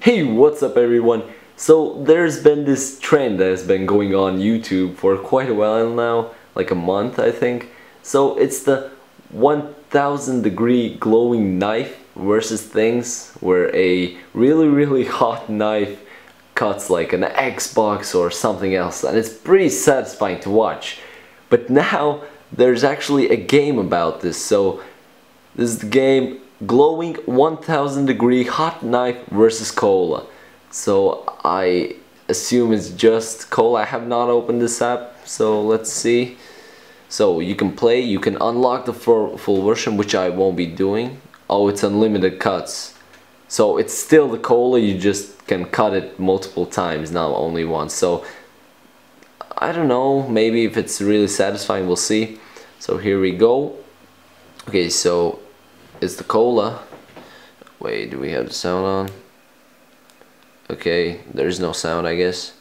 Hey, what's up everyone? So there's been this trend that has been going on YouTube for quite a while now, like a month I think. So it's the 1000 degree glowing knife versus things, where a really hot knife cuts like an Xbox or something else, and it's pretty satisfying to watch. But now there's actually a game about this, so this is the game Glowing 1000 Degree Hot Knife vs Cola. So I assume it's just Cola. I have not opened this app, so let's see. So you can play, you can unlock the full version, which I won't be doing. Oh, it's unlimited cuts. So it's still the Cola, you just can cut it multiple times, not only once. So I don't know, maybe if it's really satisfying, we'll see. So here we go. Okay, so it's the Cola. Wait, do we have the sound on? Okay, there's no sound, I guess.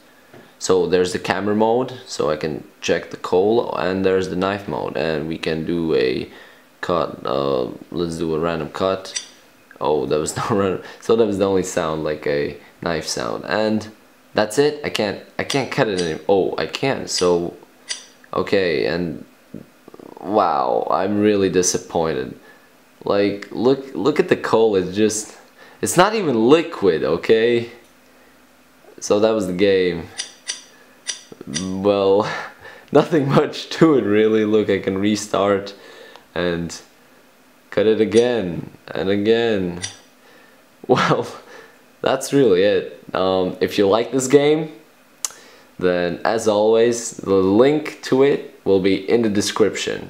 So there's the camera mode, so I can check the Cola, and there's the knife mode, and we can do a cut. Let's do a random cut. Oh, that was not random. So that was the only sound, like a knife sound, and that's it. I can't cut it anymore. Oh, I can. So okay, and wow, I'm really disappointed. Like, look at the Cola, it's not even liquid, okay? So that was the game. Well, nothing much to it really. Look, I can restart and cut it again and again. Well, that's really it. If you like this game, then as always, the link to it will be in the description.